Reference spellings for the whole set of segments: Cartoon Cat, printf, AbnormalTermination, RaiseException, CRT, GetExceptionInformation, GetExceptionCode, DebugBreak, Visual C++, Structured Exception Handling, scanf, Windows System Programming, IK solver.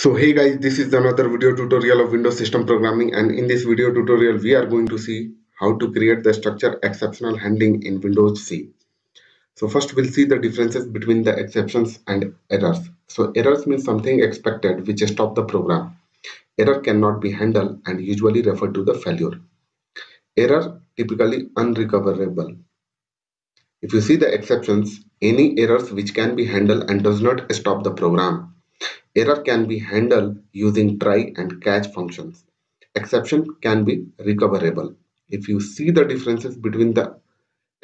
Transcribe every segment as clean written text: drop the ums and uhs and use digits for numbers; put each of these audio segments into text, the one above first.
So hey guys, this is another video tutorial of Windows System Programming, and in this video tutorial we are going to see how to create the structured exceptional handling in Windows C. So first we'll see the differences between the exceptions and errors. So errors means something expected which stops the program. Error cannot be handled and usually referred to the failure. Error typically unrecoverable. If you see the exceptions, any errors which can be handled and does not stop the program. Error can be handled using try and catch functions. Exception can be recoverable. If you see the differences between the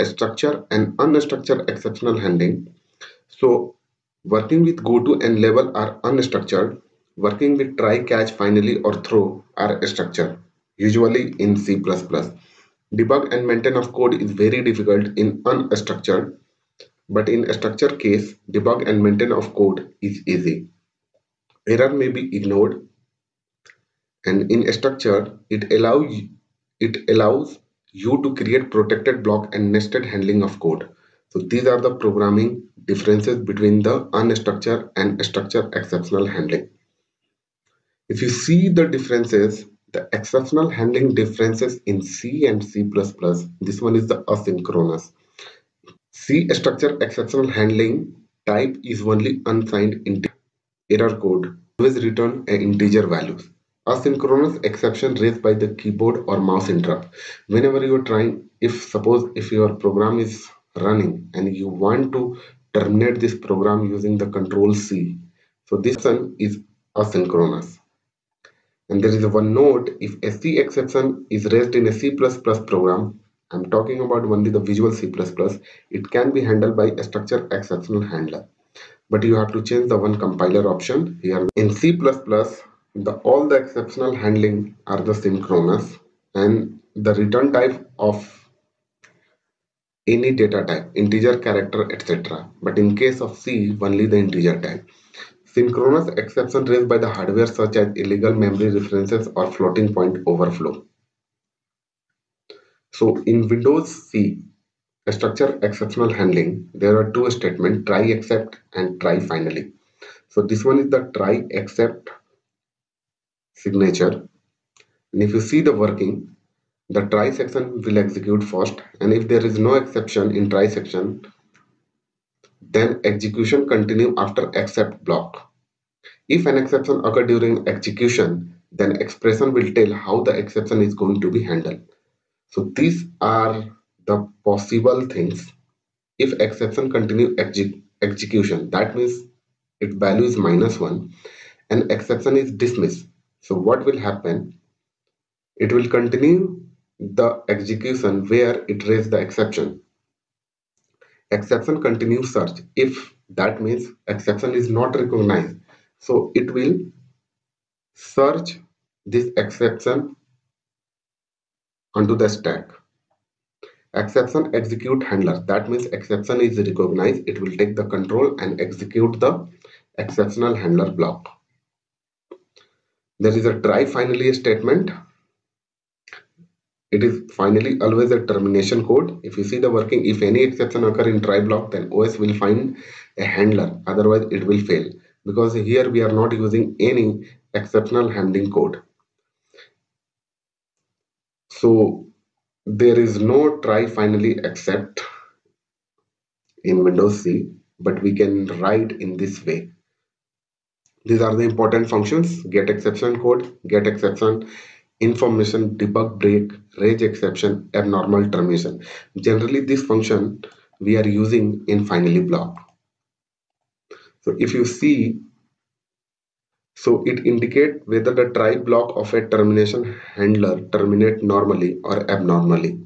structured and unstructured exceptional handling, so working with goto and level are unstructured, working with try, catch, finally or throw are structured, usually in C++. Debug and maintain of code is very difficult in unstructured, but in a structured case, debug and maintain of code is easy. Error may be ignored, and in a structure it allows you to create protected block and nested handling of code. So these are the programming differences between the unstructured and structured exceptional handling. If you see the differences, the exceptional handling differences in C and C++, this one is the asynchronous. C structured exceptional handling type is only unsigned integer. Error code always return an integer value. Asynchronous exception raised by the keyboard or mouse interrupt. Whenever you are trying, suppose your program is running and you want to terminate this program using the control C. So this one is asynchronous. And there is one note, if a C exception is raised in a C++ program, I'm talking about only the Visual C++, it can be handled by a structured exceptional handler. But you have to change the one compiler option here. In C++, all the exceptional handling are the synchronous, and the return type of any data type, integer, character, etc. But in case of C, only the integer type. Synchronous exception raised by the hardware such as illegal memory references or floating point overflow. So in Windows C, a structured exceptional handling, there are two statements, try except and try finally. So this one is the try except signature, and if you see the working, the try section will execute first, and if there is no exception in try section, then execution continue after except block. If an exception occurs during execution, then expression will tell how the exception is going to be handled. So these are the possible things. If exception continue execution, that means its value is -1 and exception is dismissed. So what will happen? It will continue the execution where it raised the exception. Exception continue search. If that means exception is not recognized, so it will search this exception onto the stack. Exception execute handler, that means exception is recognized, it will take the control and execute the exceptional handler block. There is a try finally statement. It is finally always a termination code. If you see the working, if any exception occurs in try block, then OS will find a handler, otherwise it will fail, because here we are not using any exceptional handling code. So there is no try finally except in Windows C, but we can write in this way. These are the important functions: get exception code, get exception information, debug break, raise exception, abnormal termination. Generally this function we are using in finally block. So if you see, so it indicates whether the try block of a termination handler terminates normally or abnormally.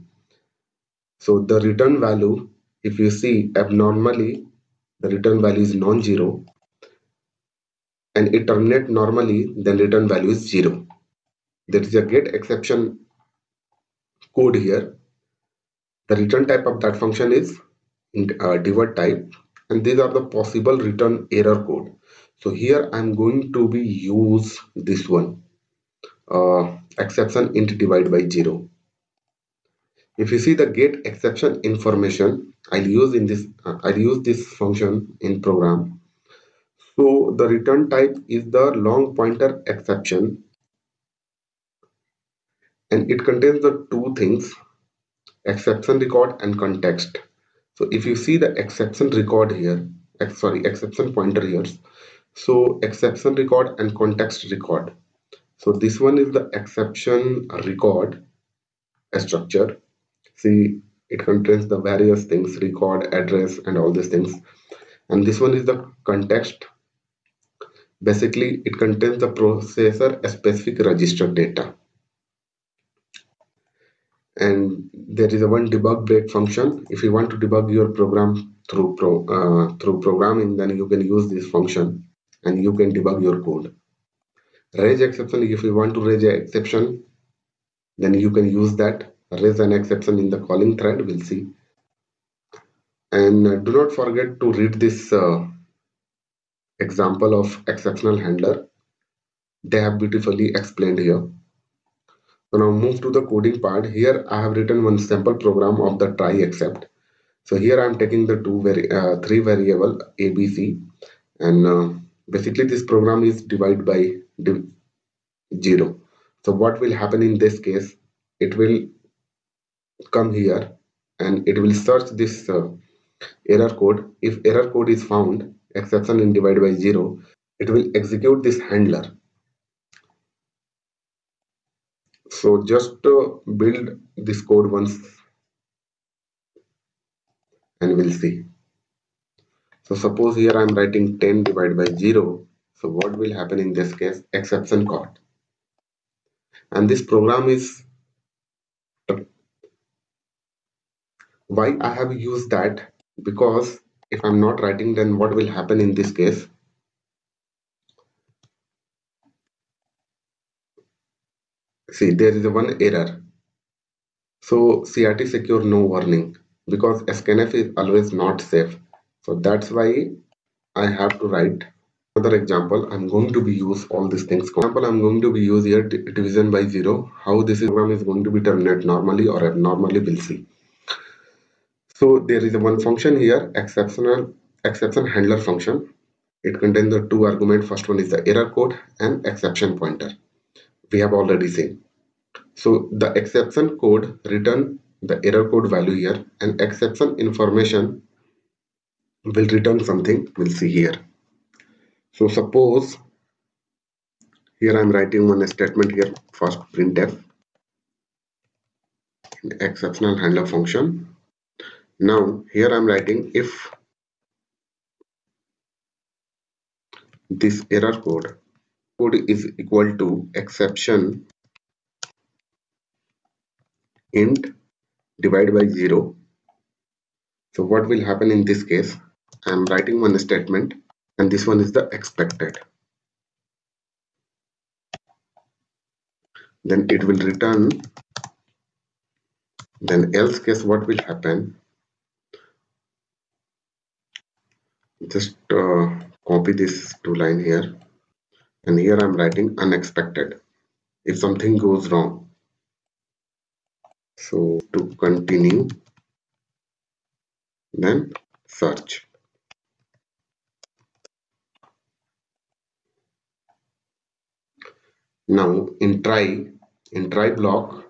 So the return value, if you see abnormally, the return value is non-zero, and it terminates normally, then return value is 0. There is a get exception code here. The return type of that function is divert type, and these are the possible return error code. So here I'm going to be use this one, exception int divide by 0. If you see the get exception information, I'll use this function in program. So the return type is the long pointer exception, and it contains the two things, exception record and context. So if you see the exception record here, exception pointer here, so exception record and context record. So this one is the exception record structure. See, it contains the various things, record, address, and all these things. And this one is the context. Basically, it contains the processor specific register data. And there is a one debug break function. If you want to debug your program through programming, then you can use this function and you can debug your code. Raise exception, if you want to raise an exception, then you can use that. Raise an exception in the calling thread, we'll see. And do not forget to read this example of exceptional handler. They have beautifully explained here. So now move to the coding part. Here I have written one sample program of the try except. So here I am taking the three variable ABC, and basically this program is divided by 0. So what will happen in this case? It will come here and it will search this error code. If error code is found, exception in divide by 0, it will execute this handler. So just build this code once and we'll see. So suppose here I'm writing 10 divided by 0. So what will happen in this case? Exception caught. And this program is, why I have used that, because if I'm not writing, then what will happen in this case? See, there is a one error. So CRT secure no warning, because scanf is always not safe. So that's why I have to write another example. I'm going to be use all these things. For example, I'm going to be use here division by 0. How this program is going to be terminated normally or abnormally, we'll see. So there is a one function here, exception handler function. It contains the two arguments. First one is the error code and exception pointer. We have already seen. So the exception code return the error code value here, and exception information will return something. We'll see here. So suppose here I'm writing one statement here, first printf, exceptional handler function. Now here I'm writing if this error code is equal to exception int divide by 0. So what will happen in this case? I'm writing one statement, and this one is the expected. Then it will return. Then else case, what will happen? Just copy this two line here, and here I'm writing unexpected if something goes wrong. So to continue, then search. Now in try block,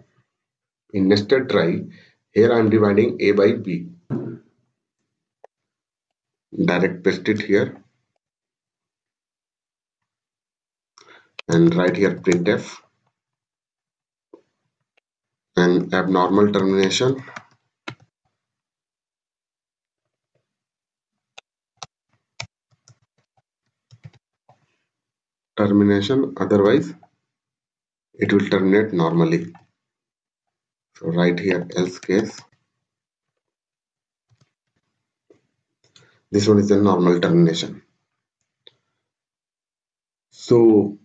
in nested try, here I'm dividing A by B. Direct paste it here, and write here printf and abnormal termination. Termination, otherwise it will terminate normally. So write here else case. This one is the normal termination. So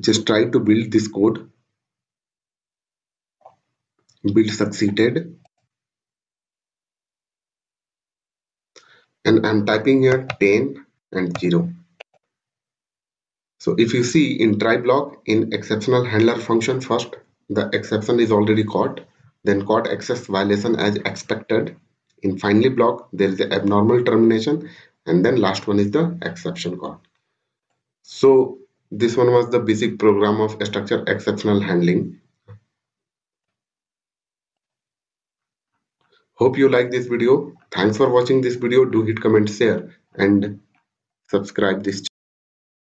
just try to build this code. Build succeeded. And I'm typing here 10 and 0. So if you see in try block, in exceptional handler function, first the exception is already caught, then caught access violation as expected. In finally block, there is an abnormal termination, And then last one is the exception code. So this one was the basic program of structured exceptional handling. Hope you like this video. Thanks for watching this video. Do hit, comment, share and subscribe this channel.